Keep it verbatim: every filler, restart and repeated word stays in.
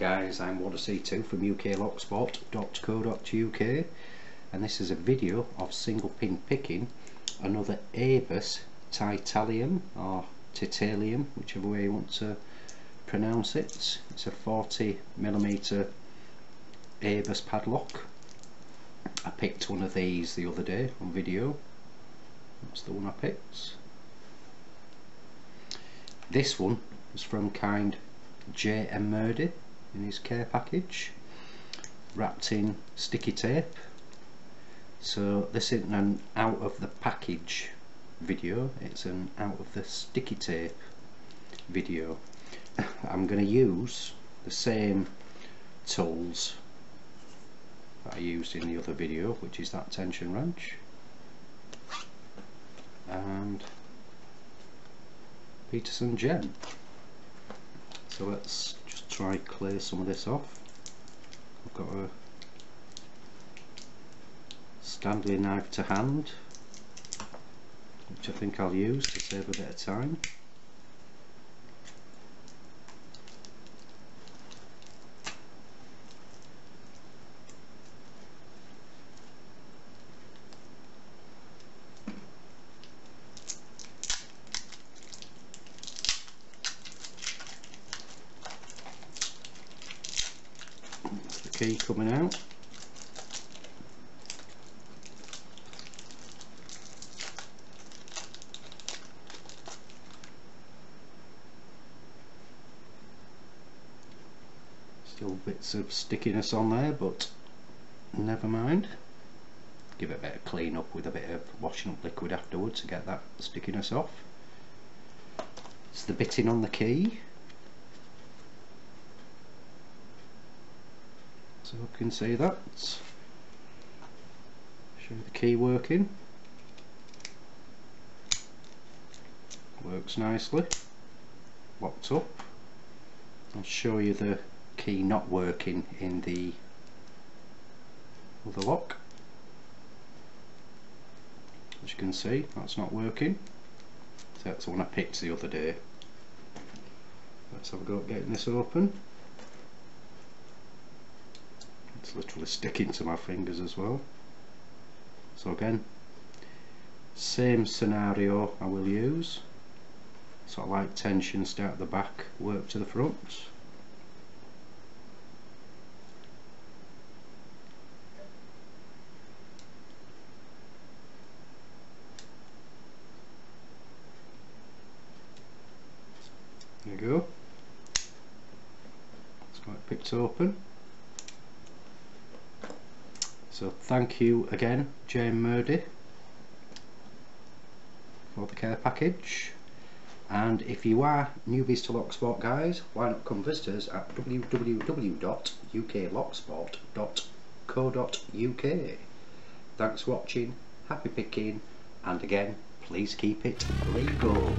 guys, I'm Wadda C two from U K lock sport dot co dot U K, and this is a video of single pin picking another Abus Titalium or Titalium, whichever way you want to pronounce it. It's a forty millimeter Abus padlock. I picked one of these the other day on video. That's the one I picked. This one was from kind Jane Murdy in his care package, wrapped in sticky tape. So this isn't an out of the package video, it's an out of the sticky tape video. I'm going to use the same tools that I used in the other video, which is that tension wrench and Peterson gem. So let's just try and clear some of this off. I've got a Stanley knife to hand, which I think I'll use to save a bit of time. Key coming out. Still bits of stickiness on there, but never mind. Give it a bit of clean up with a bit of washing up liquid afterwards to get that stickiness off. It's the bitting on the key. So you can see that. Show the key working. Works nicely. Locked up. I'll show you the key not working in the other lock. As you can see, that's not working. So that's the one I picked the other day. Let's have a go at getting this open. It's literally sticking to my fingers as well. So again, same scenario I will use. Sort of like tension, start at the back, work to the front. There you go. It's quite picked open. So thank you again, Jane Murdy, for the care package. And if you are newbies to Locksport, guys, why not come visit us at w w w dot U K lock sport dot co dot U K. Thanks for watching, happy picking, and again, please keep it legal.